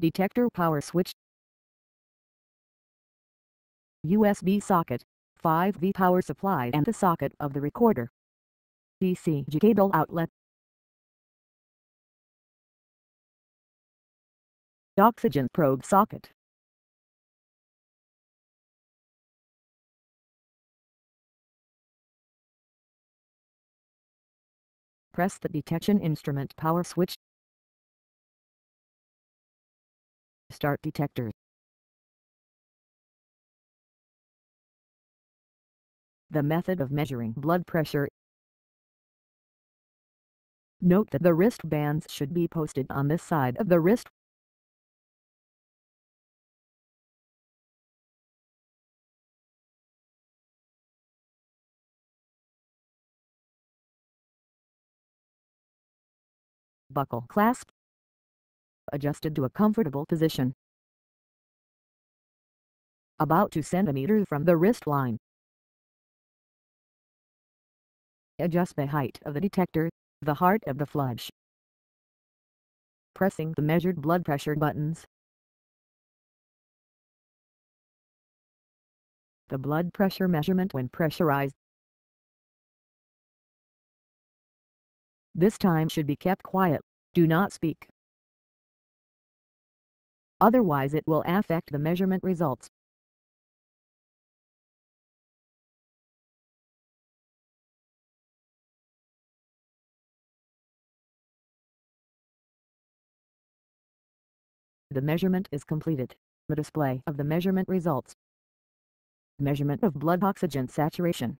detector power switch, USB socket, 5V power supply and the socket of the recorder, ECG cable outlet, oxygen probe socket, press the detection instrument power switch, start detector. The method of measuring blood pressure. Note that the wristbands should be posted on this side of the wrist. Buckle clasp adjusted to a comfortable position, about 2 cm from the wrist line. Adjust the height of the detector, the heart of the flush, pressing the measured blood pressure buttons. The blood pressure measurement when pressurized. This time should be kept quiet, do not speak. Otherwise it will affect the measurement results. The measurement is completed. The display of the measurement results. Measurement of blood oxygen saturation.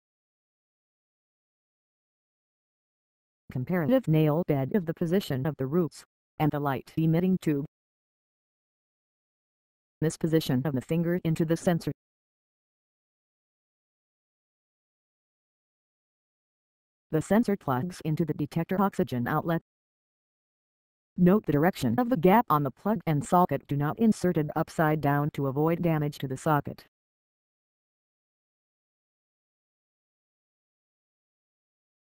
Comparative nail bed of the position of the roots, and the light emitting tube. This position of the finger into the sensor. The sensor plugs into the detector oxygen outlet. Note the direction of the gap on the plug and socket, do not insert it upside down to avoid damage to the socket.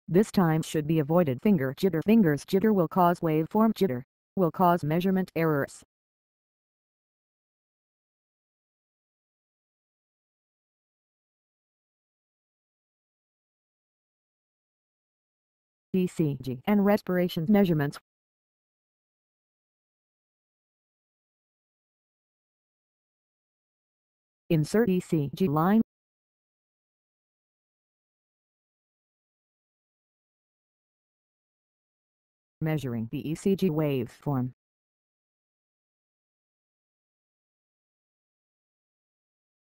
This time should be avoided finger jitter. Fingers jitter will cause waveform jitter, will cause measurement errors. ECG and respiration measurements. Insert ECG line. Measuring the ECG waveform.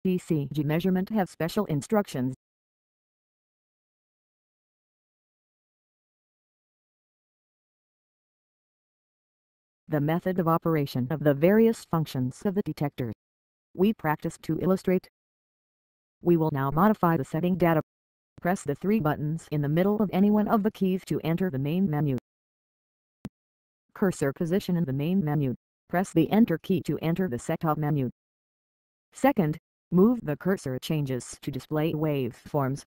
ECG measurement have special instructions. The method of operation of the various functions of the detector. We practiced to illustrate. We will now modify the setting data. Press the 3 buttons in the middle of any one of the keys to enter the main menu. Cursor position in the main menu. Press the Enter key to enter the setup menu. Second, move the cursor changes to display waveforms.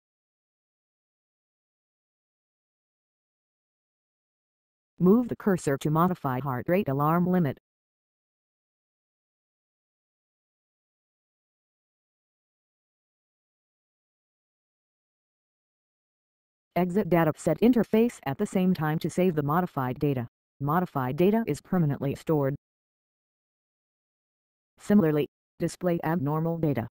Move the cursor to modify heart rate alarm limit. Exit data set interface at the same time to save the modified data. Modified data is permanently stored. Similarly, display abnormal data.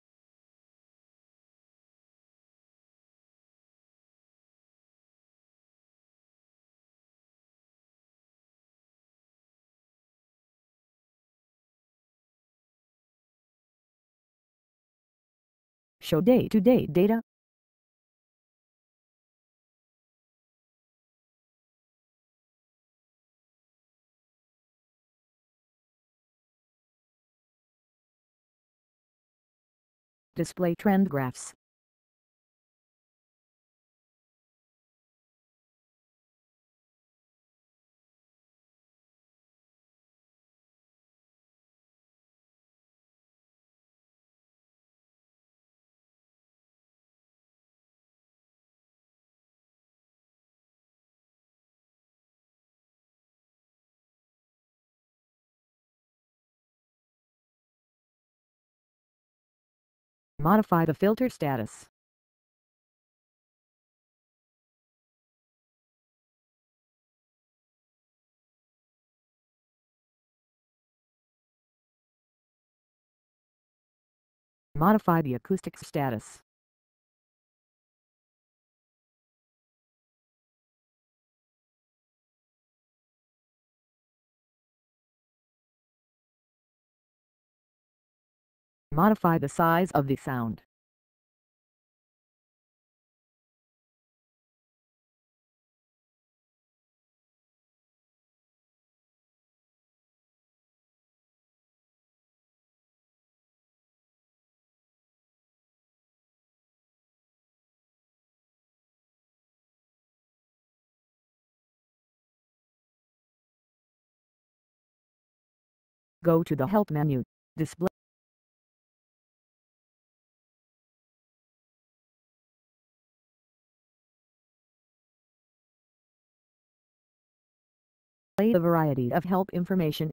Show day-to-day data. Display trend graphs. Modify the filter status. Modify the acoustics status. Modify the size of the sound. Go to the Help menu, Display. Display a variety of help information.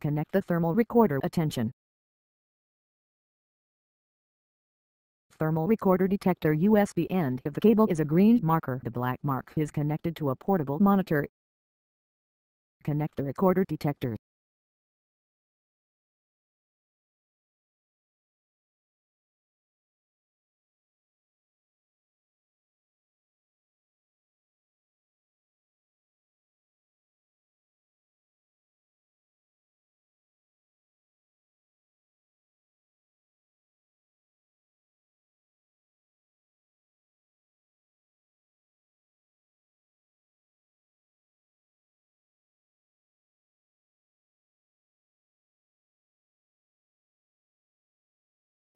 Connect the thermal recorder. Attention! Thermal recorder detector USB end. If the cable is a green marker, the black mark is connected to a portable monitor. Connect the recorder detector.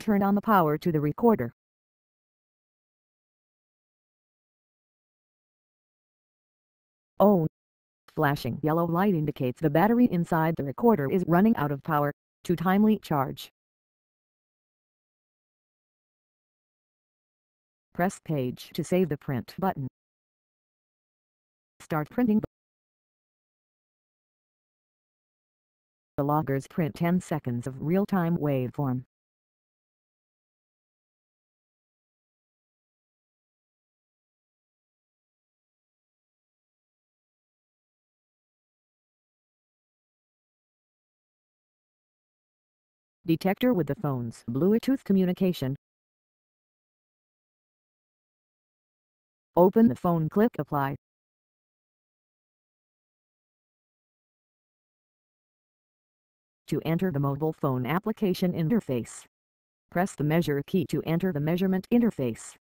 Turn on the power to the recorder. Oh! Flashing yellow light indicates the battery inside the recorder is running out of power. To timely charge, press Page to save the print button. Start printing. The loggers print 10 seconds of real-time waveform. Detector with the phone's Bluetooth communication. Open the phone, click Apply. To enter the mobile phone application interface, press the measure key to enter the measurement interface.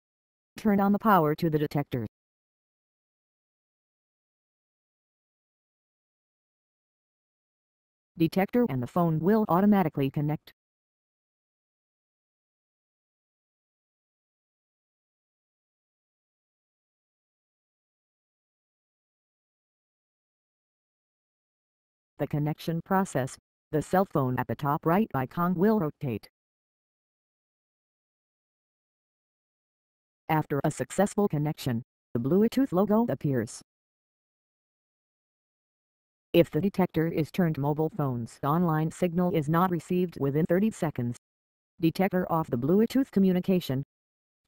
Turn on the power to the detector. Detector and the phone will automatically connect. The connection process. The cell phone at the top right icon will rotate. After a successful connection, the Bluetooth logo appears. If the detector is turned, mobile phone's online signal is not received within 30 seconds. Detector off the Bluetooth communication.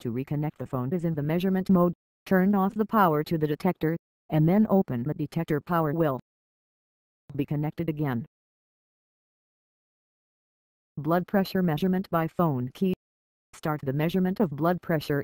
To reconnect, the phone is in the measurement mode. Turn off the power to the detector, and then open the detector. Power will be connected again. Blood pressure measurement by phone key. Start the measurement of blood pressure.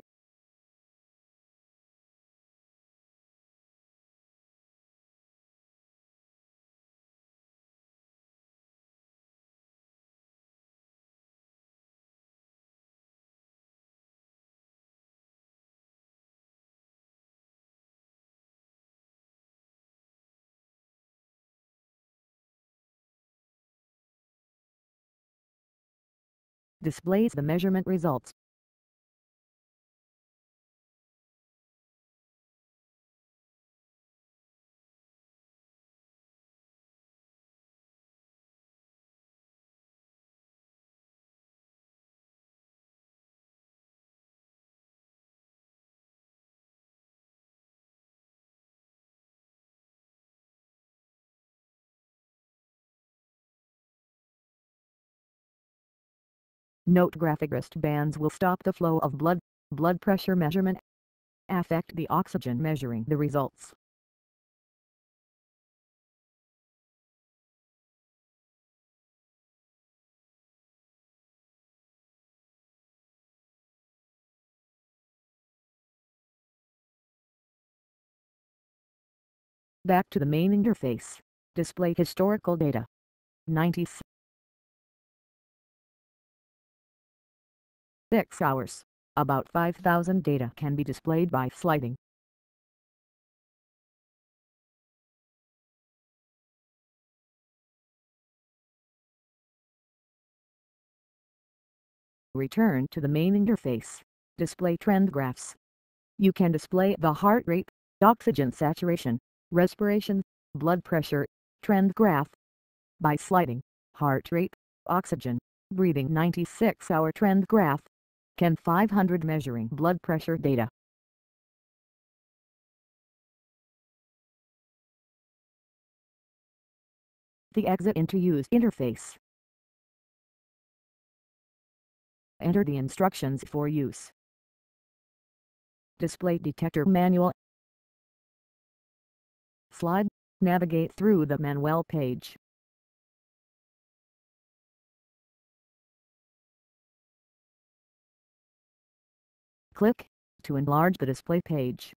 displays the measurement results. Note: graphic wristbands will stop the flow of blood pressure measurement, affect the oxygen measuring the results. Back to the main interface, display historical data. 96 hours, about 5,000 data can be displayed by sliding. Return to the main interface, display trend graphs. You can display the heart rate, oxygen saturation, respiration, blood pressure, trend graph by sliding. Heart rate, oxygen, breathing 96-hour trend graph. Can 500 measuring blood pressure data. The exit into use interface. Enter the instructions for use. Display detector manual. Slide, navigate through the manual page. Click to enlarge the display page.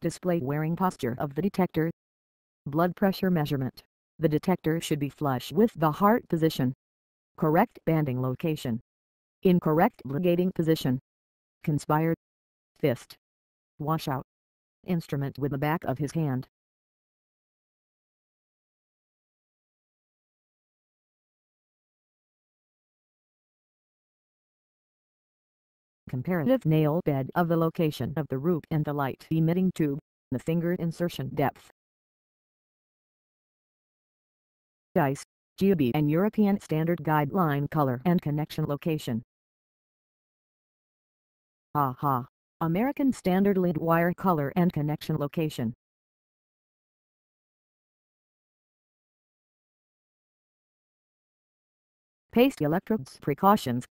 Display wearing posture of the detector. Blood pressure measurement. The detector should be flush with the heart position. Correct banding location. Incorrect ligating position. Conspired fist. Washout. Instrument with the back of his hand. Comparative nail bed of the location of the root and the light emitting tube, the finger insertion depth. DICE, GB and European Standard Guideline color and connection location. AHA, American Standard lead wire color and connection location. Paste electrodes precautions.